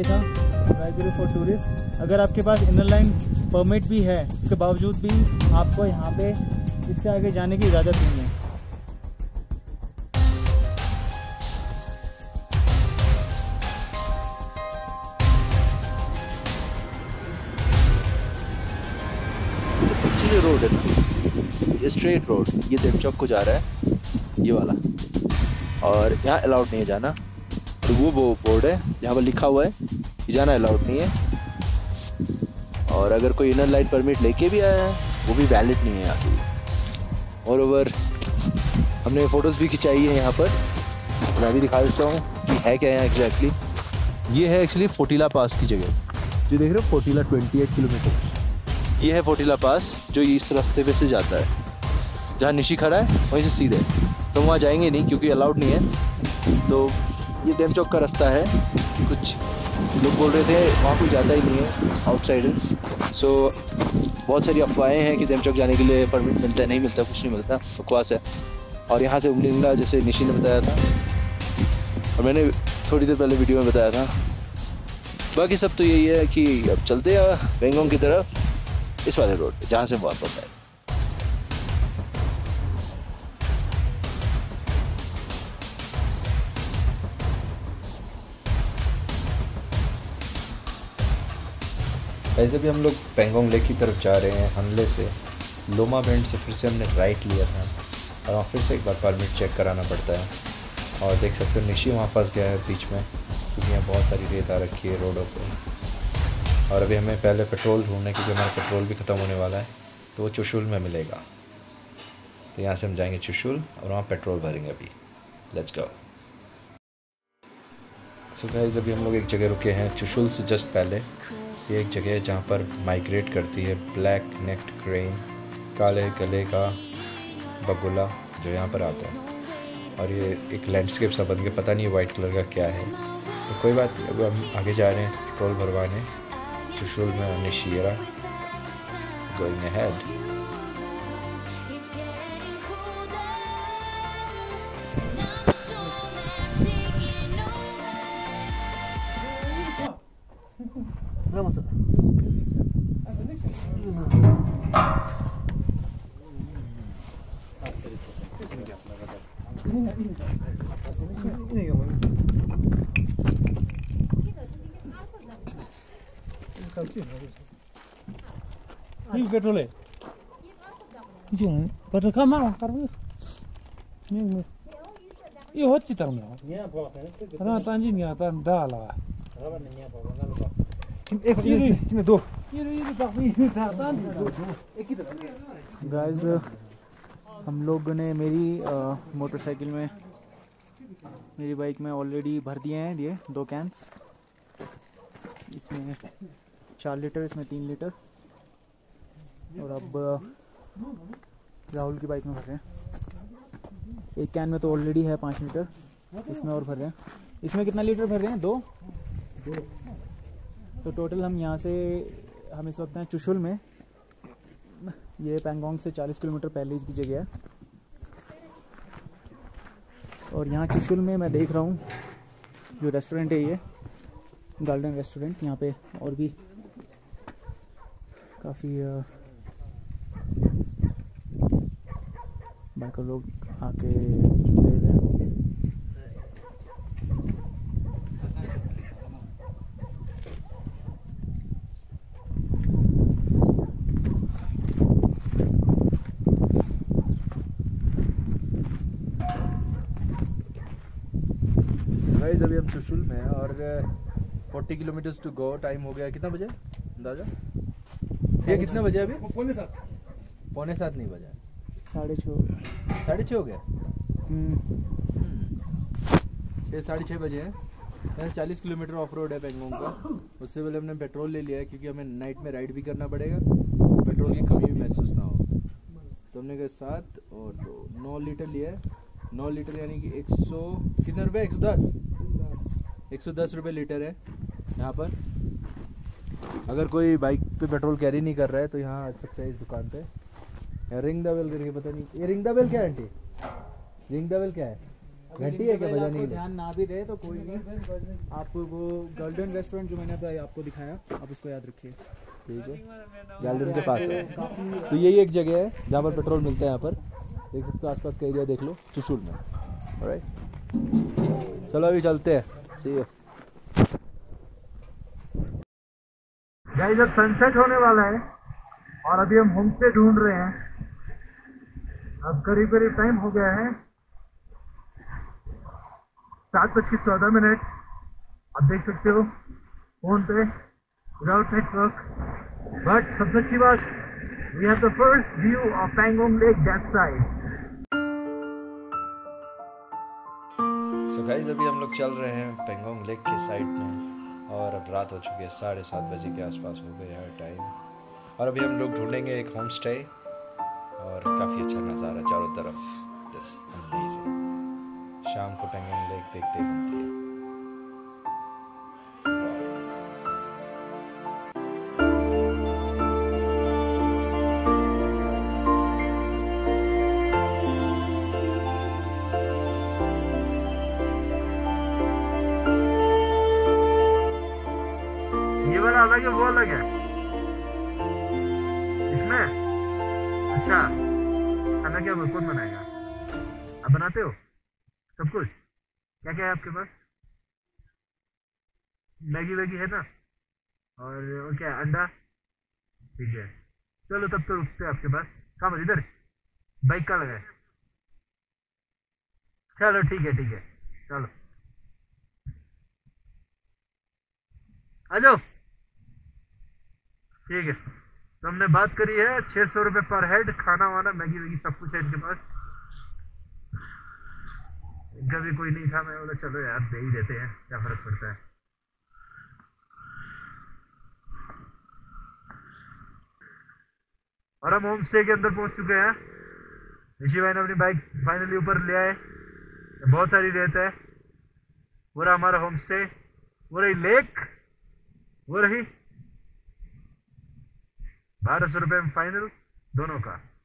देखा advisory for tourists। अगर आपके पास इनर लाइन परमिट भी है उसके बावजूद भी आपको यहाँ पे इससे आगे जाने की इजाज़त नहीं है। रोड है ना ये स्ट्रेट रोड, ये देमचौक को जा रहा है ये वाला, और यहाँ अलाउड नहीं है जाना। और वो बोर्ड है जहाँ पर लिखा हुआ है ये जाना अलाउड नहीं है। और अगर कोई इनर लाइन परमिट लेके भी आया है वो भी वैलिड नहीं है यहाँ पे। और ओवर हमने फ़ोटोज़ भी खिंचाई है यहाँ पर, मैं भी दिखा देता हूँ कि है क्या यहाँ एग्जैक्टली। ये है एक्चुअली फोटिला पास की जगह जो देख रहे हो, फोटिला 28 किलोमीटर। ये है फोटिला पास जो इस रास्ते पे से जाता है, जहाँ निशी खड़ा है वहीं से सीधे, तो वहाँ जाएंगे नहीं क्योंकि अलाउड नहीं है। तो ये देमचौक का रास्ता है। कुछ लोग बोल रहे थे वहाँ कोई जाता ही नहीं है आउटसाइडर, सो बहुत सारी अफवाहें हैं कि देमचौक जाने के लिए परमिट मिलता है, नहीं मिलता, कुछ नहीं मिलता, बकवास है। और यहाँ से उमलिंगा जैसे निशी ने बताया था और मैंने थोड़ी देर पहले वीडियो में बताया था। बाकी सब तो यही है कि अब चलते हैं पेंगोंग की तरफ, इस वाले रोड पे जहाँ से वापस आए। ऐसे भी हम लोग पेंगोंग लेक की तरफ जा रहे हैं हनले से। लोमा बेंड से फिर से हमने राइट लिया था और वहाँ फिर से एक बार परमिट चेक कराना पड़ता है। और देख सकते हो निशी वहाँ फंस गया है बीच में क्योंकि यहाँ बहुत सारी रेत आ रखी है रोडों पर। और अभी हमें पहले पेट्रोल ढूंढना है क्योंकि हमारा पेट्रोल भी ख़त्म होने वाला है, तो वो चुशुल में मिलेगा। तो यहाँ से हम जाएंगे चुशुल और वहाँ पेट्रोल भरेंगे अभी। Let's go. सो गाइस अभी हम लोग एक जगह रुके हैं चुशुल से जस्ट पहले। ये एक जगह है जहाँ पर माइग्रेट करती है ब्लैक नेक्ड क्रेन, काले गले का बगुला जो यहाँ पर आता है। और ये एक लैंडस्केप सा बन के, पता नहीं वाइट कलर का क्या है, तो कोई बात नहीं। अब हम आगे जा रहे हैं पेट्रोल भरवाने चुशुल में। निशिरा गोइंग अहेड। पेट्रोल है पेट्रोल कम है ये होती तरह हाँ तांजी नहीं आता दाल दो। गाइस हम लोग ने मेरी मोटरसाइकिल में मेरी बाइक में ऑलरेडी भर दिए हैं ये 2 कैंस, इसमें 4 लीटर, इसमें 3 लीटर। और अब राहुल की बाइक में भर रहे हैं। 1 कैन में तो ऑलरेडी है 5 लीटर, इसमें और भर रहे हैं। इसमें कितना लीटर भर रहे हैं? 2। तो टोटल हम यहाँ से, हम इस वक्त हैं चुशुल में। ये पेंगोंग से 40 किलोमीटर पहले इसकी जगह है। और यहाँ चुशुल में मैं देख रहा हूँ जो रेस्टोरेंट है ये गार्डन रेस्टोरेंट, यहाँ पे और भी काफ़ी बाइकर लोग आके ले रहे हैं। गाइस अभी हम चुशुल में हैं और 40 किलोमीटर्स टू गो। टाइम हो गया, कितना बजे अंदाजा? ये कितना बजे अभी? 6:45 नहीं बजा, 6:30 हो गया। ये 6:30 बजे हैं। यहाँ 40 किलोमीटर ऑफ रोड है पेंगोंग का। उससे पहले हमने पेट्रोल ले लिया है क्योंकि हमें नाइट में राइड भी करना पड़ेगा, पेट्रोल की कमी भी महसूस ना हो। तो हमने कहा 7 और 2 9 लीटर लिया है। 9 लीटर यानी कि 100 कितने रुपये? 110। 110 रुपये लीटर है यहाँ पर। अगर कोई बाइक पे पेट्रोल कैरी नहीं कर रहा है तो यहाँ आ सकता है इस दुकान पे। रिंग द बेल करके, पता नहीं ये रिंग द बेल क्या है आंटी? रिंग द बेल क्या है? घंटी है क्या बजाने के लिए? ध्यान ना भी रहे तो कोई नहीं, आपको वो गोल्डन रेस्टोरेंट जो मैंने आपको दिखाया आप उसको याद रखिए, ठीक है? गैलरी के पास है तो यही एक जगह है जहाँ पर पेट्रोल मिलता है, यहाँ पर देख सकते हो, आसपास का एरिया देख लो चुशुल में। ऑलराइट, चलो अभी चलते हैं, सी यू। गाइस अब सनसेट होने वाला है और अभी हम होम स्टे ढूंढ रहे हैं। अब करीब करीब टाइम हो गया है 7:14। आप देख सकते हो फोन पे विदाउट नेटवर्क, बट सबसे अच्छी बात we have the first view of Pangong lake that side. So guys अभी हम लोग चल रहे हैं पैंगोंग लेक के साइड में और अब रात हो चुकी है, 7:30 बजे के आसपास हो गया है टाइम और अभी हम लोग ढूंढेंगे एक होम स्टे और काफ़ी अच्छा नज़ारा चारों तरफ, दिस अमेजिंग। शाम को पैंगोंग लेक देखते बनती है। ये वाला अलग है, वो अलग है इसमें। अच्छा खाना क्या कौन बनाएगा? आप बनाते हो? सब कुछ क्या क्या है आपके पास? मैगी वैगी है ना, और क्या अंडा? ठीक है चलो तब तो रुकते हैं आपके पास। कहाँ पर? इधर बाइक का लगा है। चलो ठीक है ठीक है, चलो आ जाओ। ठीक है तो हमने बात करी है 600 रुपये पर हेड, खाना वाना मैगी वैगी सब कुछ है इनके पास। कभी कोई नहीं था, मैं बोला चलो यार दे ही देते हैं, क्या फर्क पड़ता है। और हम होम स्टे के अंदर पहुंच चुके हैं। ऋषि भाई ने अपनी बाइक फाइनली ऊपर ले आए, बहुत सारी रेत है। वो रहा हमारा होम स्टे, वो रही लेक, वो रही 1200 रुपये में फाइनल दोनों का।